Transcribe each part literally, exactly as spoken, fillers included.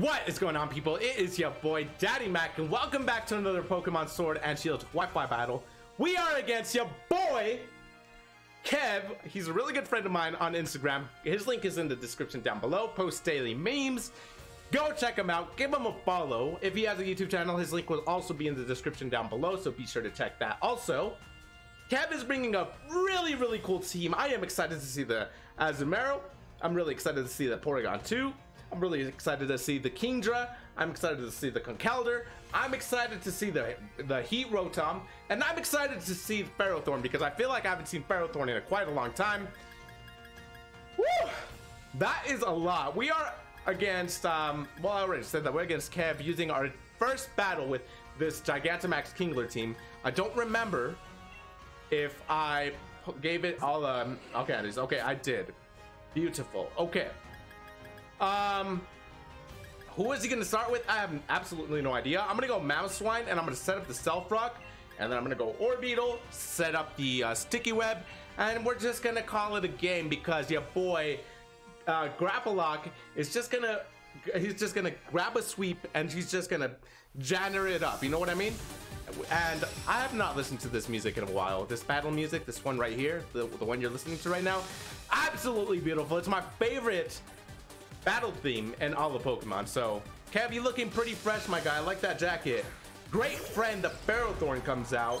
What is going on, people? It is your boy DaddyMac, and welcome back to another Pokemon Sword and Shield Wi-Fi battle. We are against your boy Kev. He's a really good friend of mine on Instagram. His link is in the description down below. Posts daily memes. Go check him out. Give him a follow. If he has a YouTube channel, his link will also be in the description down below, so be sure to check that. Also, Kev is bringing up really, really cool team. I am excited to see the Azumarill. I'm really excited to see the Porygon two. I'm really excited to see the Kingdra. I'm excited to see the Conkeldurr. I'm excited to see the the Heat Rotom. And I'm excited to see Ferrothorn because I feel like I haven't seen Ferrothorn in a, quite a long time. Woo! That is a lot. We are against, um, well, I already said that. We're against Kev using our first battle with this Gigantamax Kingler team. I don't remember if I gave it all, um, okay, it is, okay, I did. Beautiful. Okay. Um, who is he going to start with? I have absolutely no idea. I'm going to go Mamoswine, and I'm going to set up the Self Rock, and then I'm going to go Orbeetle, set up the uh, Sticky Web, and we're just going to call it a game because your boy uh, Grapploct is just going to, he's just going to grab a sweep, and he's just going to janner it up. You know what I mean? And I have not listened to this music in a while. This battle music, this one right here, the, the one you're listening to right now, absolutely beautiful. It's my favorite battle theme in all of Pokemon. So, Kev, you looking pretty fresh, my guy. I like that jacket. Great friend, the Ferrothorn comes out,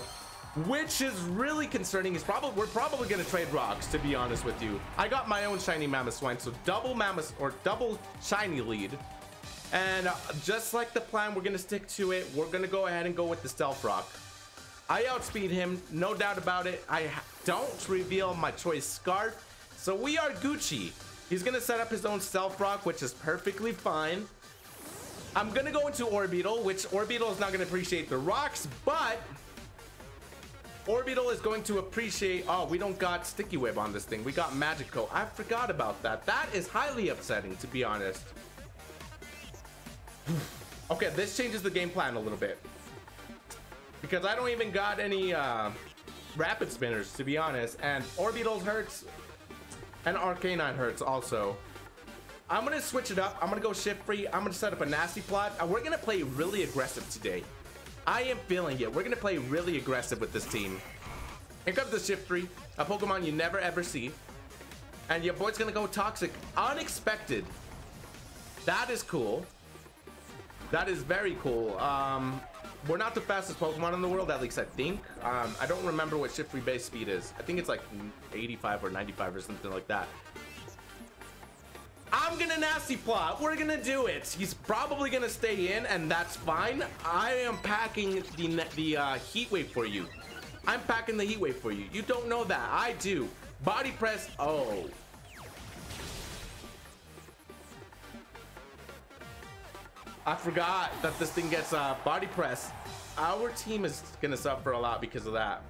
which is really concerning. It's probably we're probably gonna trade rocks, to be honest with you. I got my own shiny Mamoswine, so double Mamoswine or double shiny lead. And uh, just like the plan, we're gonna stick to it. We're gonna go ahead and go with the Stealth Rock. I outspeed him, no doubt about it. I don't reveal my choice scarf, so we are Gucci. He's gonna set up his own Stealth Rock, which is perfectly fine. I'm gonna go into Orbeetle, which Orbeetle is not gonna appreciate the rocks, but Orbeetle is going to appreciate. Oh, we don't got Sticky Web on this thing. We got Magico. I forgot about that. That is highly upsetting, to be honest. Okay, this changes the game plan a little bit because I don't even got any uh, rapid spinners, to be honest. And Orbeetle hurts. And Arcanine hurts also. I'm going to switch it up. I'm going to go Shiftry. I'm going to set up a nasty plot. And we're going to play really aggressive today. I am feeling it. We're going to play really aggressive with this team. Here comes the Shiftry, a Pokemon you never ever see. And your boy's going to go toxic. Unexpected. That is cool. That is very cool. Um, we're not the fastest Pokemon in the world, at least I think. Um, I don't remember what Shiftry base speed is. I think it's like eighty-five or ninety-five or something like that. I'm gonna nasty plot. We're gonna do it. He's probably gonna stay in, and that's fine. I am packing the the uh, heat wave for you. I'm packing the heat wave for you. You don't know that. I do. Body press. Oh. I forgot that this thing gets uh, body press. Our team is gonna suffer a lot because of that.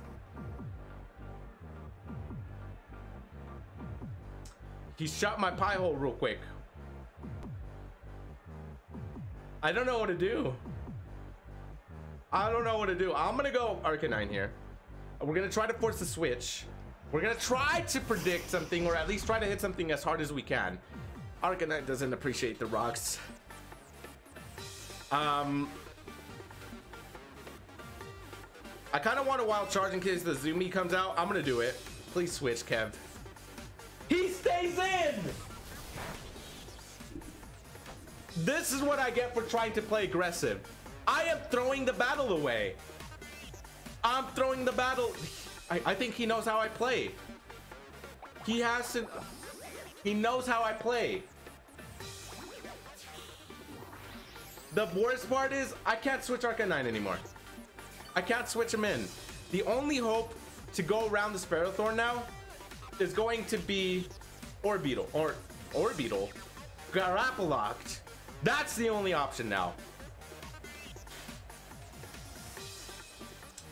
He shot my pie hole real quick. I don't know what to do. I don't know what to do. I'm gonna go Arcanine here. We're gonna try to force the switch. We're gonna try to predict something, or at least try to hit something as hard as we can. Arcanine doesn't appreciate the rocks. Um, I kind of want a wild charge in case the Zumi comes out. I'm gonna do it. Please switch, Kev. He stays in. This is what I get for trying to play aggressive. I am throwing the battle away. I'm throwing the battle. I, I think he knows how I play. He has to. He knows how I play. The worst part is I can't switch Arcanine anymore. I can't switch him in. The only hope to go around the Ferrothorn now is going to be Orbeetle or Orbeetle, Grapploct. That's the only option now.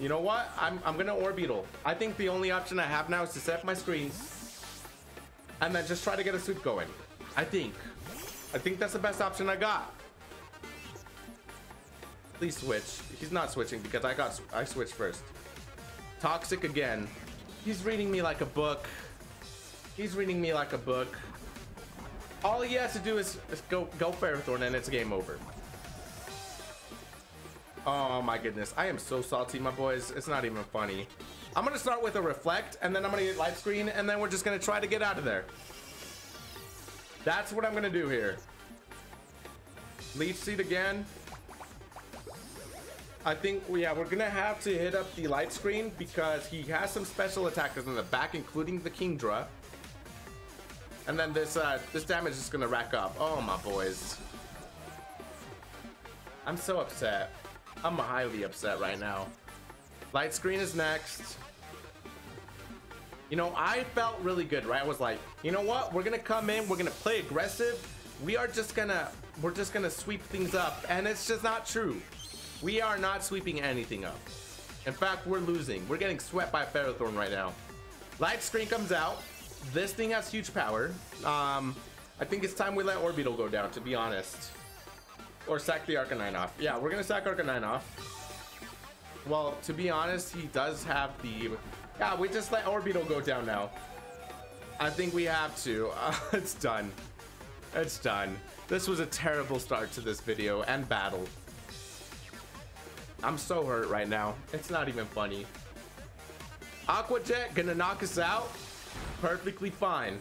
You know what? I'm I'm gonna Orbeetle. I think the only option I have now is to set my screen and then just try to get a sweep going. I think. I think that's the best option I got. Please switch. He's not switching because I got I switched first. Toxic again. He's reading me like a book. He's reading me like a book. All he has to do is, is go go Ferrothorn and it's game over. Oh my goodness, I am so salty, my boys. It's not even funny. I'm gonna start with a Reflect, and then I'm gonna get Life Screen, and then we're just gonna try to get out of there. That's what I'm gonna do here. Leech Seed again. I think, yeah, we're gonna have to hit up the Light Screen because he has some special attackers in the back, including the Kingdra. And then this uh, this damage is gonna rack up. Oh my boys, I'm so upset. I'm highly upset right now. Light Screen is next. You know, I felt really good, right? I was like, you know what? We're gonna come in. We're gonna play aggressive. We are just gonna, we're just gonna sweep things up, and it's just not true. We are not sweeping anything up. In fact, we're losing. We're getting swept by Ferrothorn right now. Light Screen comes out. This thing has huge power. Um, I think it's time we let Orbeetle go down, to be honest. Or sack the Arcanine off. Yeah, we're gonna sack Arcanine off. Well, to be honest, he does have the... Yeah, we just let Orbeetle go down now. I think we have to. Uh, it's done. It's done. This was a terrible start to this video and battle. I'm so hurt right now. It's not even funny. Aqua Jet gonna knock us out. Perfectly fine.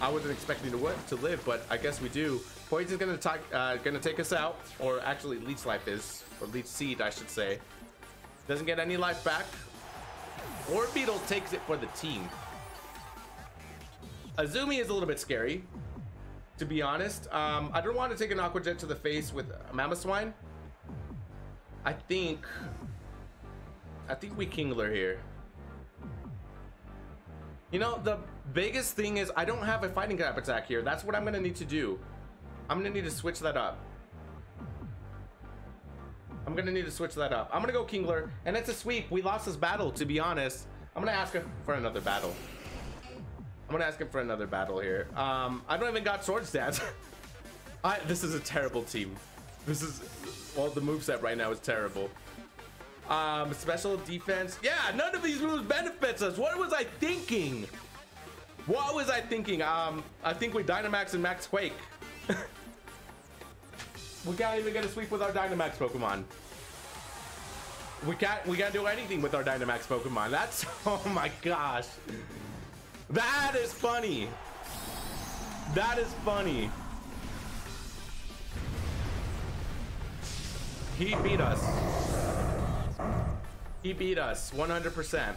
I wasn't expecting to to live, but I guess we do. Poison's gonna attack, uh, gonna take us out, or actually, Leech Life is, or Leech Seed, I should say. Doesn't get any life back. Orbeetle takes it for the team. Azumi is a little bit scary, to be honest. Um, I don't want to take an Aqua Jet to the face with Mamoswine. I think, I think we Kingler here. You know, the biggest thing is I don't have a fighting type attack here. That's what I'm gonna need to do. I'm gonna need to switch that up. I'm gonna need to switch that up. I'm gonna go Kingler, and it's a sweep. We lost this battle, to be honest. I'm gonna ask him for another battle. I'm gonna ask him for another battle here. Um, I don't even got sword stats. I, this is a terrible team. This is, well, the moveset right now is terrible. Um, special defense. Yeah, none of these moves benefits us. What was I thinking? What was I thinking? Um, I think we Dynamax and Max Quake. We can't even get a sweep with our Dynamax Pokemon. We can't, we can't do anything with our Dynamax Pokemon. That's, oh my gosh. That is funny. That is funny. He beat us. He beat us one hundred percent.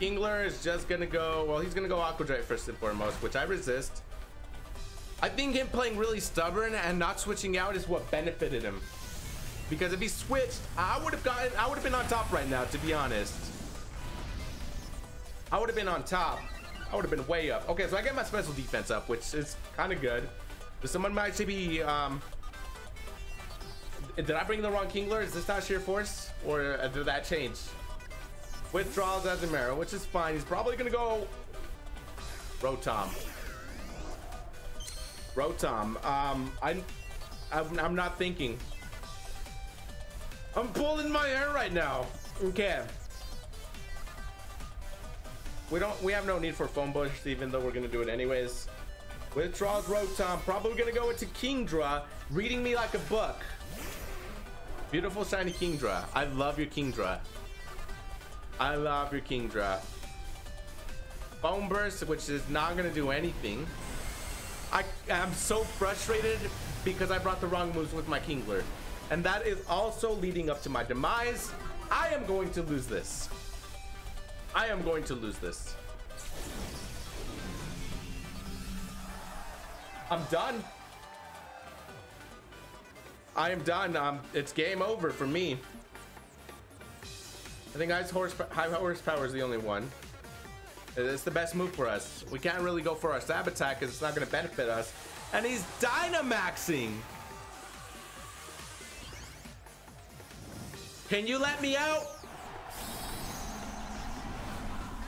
Kingler is just gonna go, well, he's gonna go Aqua Jet first and foremost, which I resist. I think him playing really stubborn and not switching out is what benefited him, because if he switched, I would have gotten, I would have been on top right now, to be honest. I would have been on top. I would have been way up. Okay, so I get my special defense up, which is kind of good. Someone might actually be um did I bring the wrong Kingler? Is this not sheer force, or did that change? Withdraws Azumarill, which is fine. He's probably gonna go Rotom. Rotom. Um, I'm, I'm, I'm not thinking. I'm pulling my hair right now. Okay. We don't. We have no need for Foam Bush, even though we're gonna do it anyways. Withdraws Rotom. Probably gonna go into Kingdra, reading me like a book. Beautiful shiny Kingdra. I love your Kingdra. I love your Kingdra. Foam Burst, which is not gonna do anything. I am so frustrated because I brought the wrong moves with my Kingler, and that is also leading up to my demise. I am going to lose this. I am going to lose this. I'm done. I am done. Um, it's game over for me. I think high horsepower is the only one. It's the best move for us. We can't really go for our stab attack because it's not going to benefit us. And he's Dynamaxing. Can you let me out?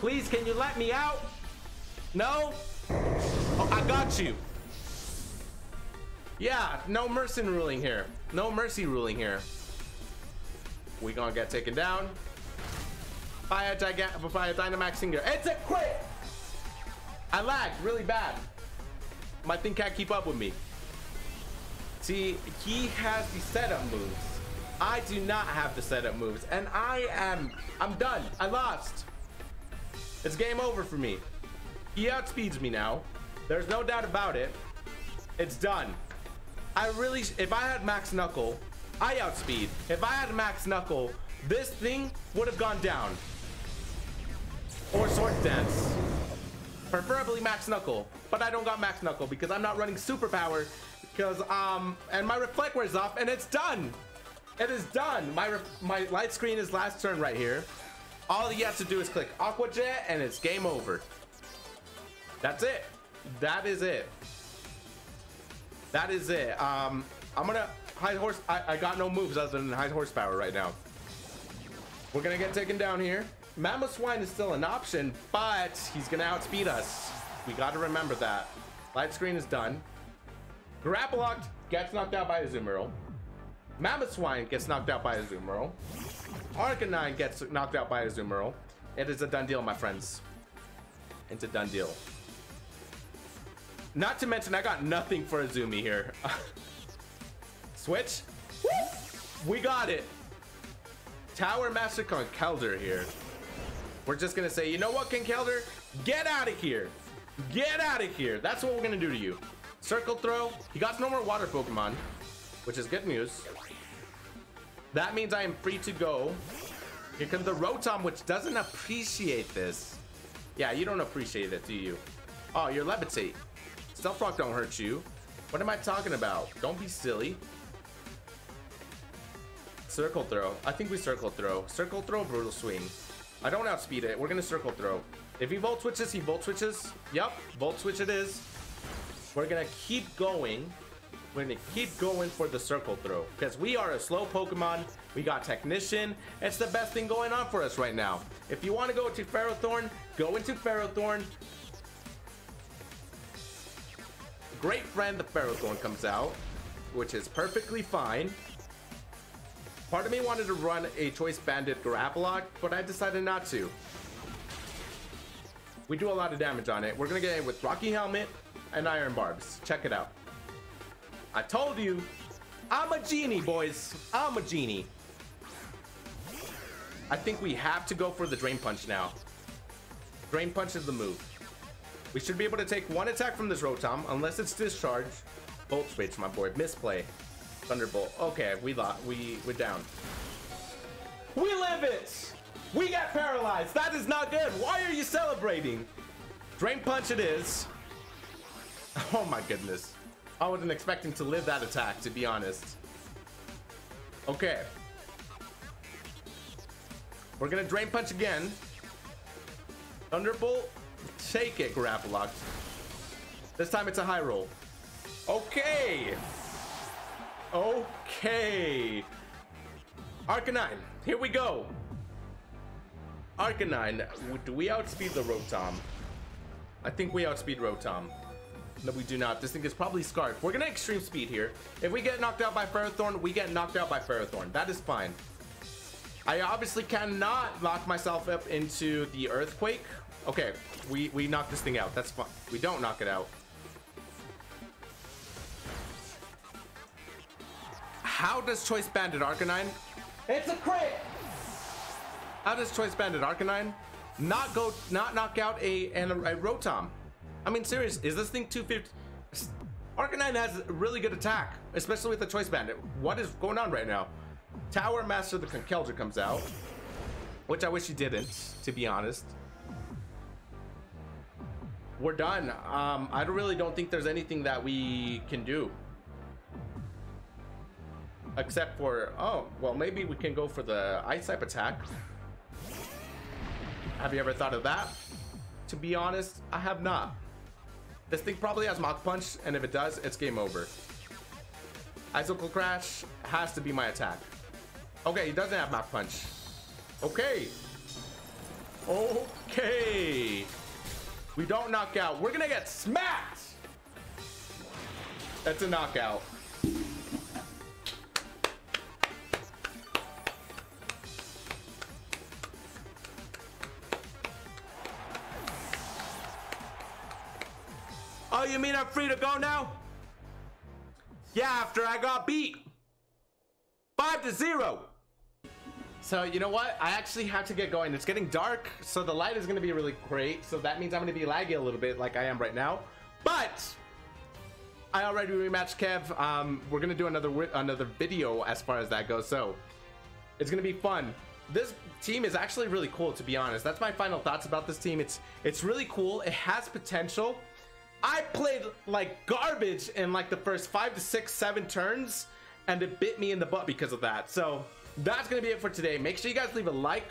Please, can you let me out? No? Oh, I got you. Yeah, no mercy ruling here. No mercy ruling here. We gonna get taken down by a, by a Dynamax Kingler. It's a crit! I lagged really bad. My thing can't keep up with me. See, he has the setup moves. I do not have the setup moves, and I am, I'm done. I lost. It's game over for me. He outspeeds me now. There's no doubt about it. It's done. I really, if I had Max Knuckle, I outspeed. If I had Max Knuckle, this thing would have gone down. Or Sword Dance. Preferably Max Knuckle, but I don't got Max Knuckle because I'm not running Superpower because, um, and my Reflect wears off and it's done. It is done. My, my light screen is last turn right here. All he has to do is click Aqua Jet and it's game over. That's it. That is it. That is it. Um, I'm gonna high horse. I, I got no moves other than high horsepower right now. We're gonna get taken down here. Mamoswine is still an option, but he's gonna outspeed us. We gotta remember that. Light screen is done. Grapploct gets knocked out by Azumarill. Mamoswine gets knocked out by Azumarill. Arcanine gets knocked out by Azumarill. It is a done deal, my friends. It's a done deal. Not to mention, I got nothing for Azumi here. Switch. We got it. Tower Master Conkeldurr here. We're just going to say, you know what, Conkeldurr? Get out of here. Get out of here. That's what we're going to do to you. Circle Throw. He got no more water Pokemon, which is good news. That means I am free to go. Here comes the Rotom, which doesn't appreciate this. Yeah, you don't appreciate it, do you? Oh, you're Levitate. Stealth Rock don't hurt you. What am I talking about? Don't be silly. Circle Throw. I think we Circle Throw. Circle Throw, Brutal Swing. I don't outspeed it. We're going to Circle Throw. If he Volt Switches, he Volt Switches. Yep, Volt Switch it is. We're going to keep going. We're going to keep going for the Circle Throw. Because we are a slow Pokemon. We got Technician. It's the best thing going on for us right now. If you want to go to Ferrothorn, go into Ferrothorn. Great friend, the Ferrothorn comes out, which is perfectly fine. Part of me wanted to run a Choice Bandit Grapploct, but I decided not to. We do a lot of damage on it. We're going to get it with Rocky Helmet and Iron Barbs. Check it out. I told you, I'm a genie, boys. I'm a genie. I think we have to go for the Drain Punch now. Drain Punch is the move. We should be able to take one attack from this Rotom, unless it's Discharge. Bolt Switch, my boy. Misplay. Thunderbolt. Okay, we lost. We, we're down. We live it! We got paralyzed. That is not good. Why are you celebrating? Drain Punch it is. Oh my goodness. I wasn't expecting to live that attack, to be honest. Okay. We're gonna Drain Punch again. Thunderbolt. Take it, Grapploct. This time it's a high roll. Okay. Okay. Arcanine. Here we go. Arcanine. Do we outspeed the Rotom? I think we outspeed Rotom. No, we do not. This thing is probably Scarf. We're going to Extreme Speed here. If we get knocked out by Ferrothorn, we get knocked out by Ferrothorn. That is fine. I obviously cannot lock myself up into the Earthquake. Okay, we, we knock this thing out. That's fine. We don't knock it out. How does Choice Bandit Arcanine? It's a crit! How does Choice Bandit Arcanine not go, not knock out a, a, a Rotom? I mean, serious, is this thing two fifty? Arcanine has a really good attack, especially with the Choice Bandit. What is going on right now? Tower Master the Conkeldurr comes out, which I wish he didn't, to be honest. We're done. Um, I really don't think there's anything that we can do. Except for, oh, well, maybe we can go for the Ice type attack. Have you ever thought of that? To be honest, I have not. This thing probably has Mach Punch, and if it does, it's game over. Icicle Crash has to be my attack. Okay, he doesn't have Mach Punch. Okay. Okay. We don't knock out. We're gonna get smacked. That's a knockout. you mean I'm free to go now? Yeah, after I got beat. Five to zero. So you know what? I actually have to get going. It's getting dark, so the light is gonna be really great. So that means I'm gonna be laggy a little bit like I am right now. But I already rematched Kev. Um, we're gonna do another another video as far as that goes. So it's gonna be fun. This team is actually really cool, to be honest. That's my final thoughts about this team. It's it's really cool. It has potential. I played like garbage in like the first five to six, seven turns, and it bit me in the butt because of that. So that's gonna be it for today. Make sure you guys leave a like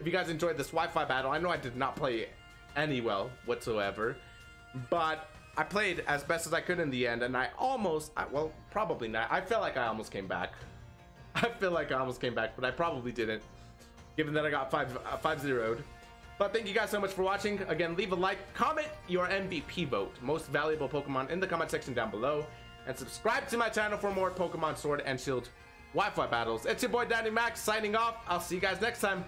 if you guys enjoyed this Wi-Fi battle. I know I did not play any well whatsoever, but I played as best as I could in the end, and I almost, I, well, probably not. I feel like I almost came back. I feel like I almost came back, but I probably didn't, given that I got five, uh, five zeroed. But thank you guys so much for watching. Again, leave a like, comment your M V P vote, most valuable Pokemon, in the comment section down below, and subscribe to my channel for more Pokemon Sword and Shield Wi-Fi battles. It's your boy DaddyMac signing off. I'll see you guys next time.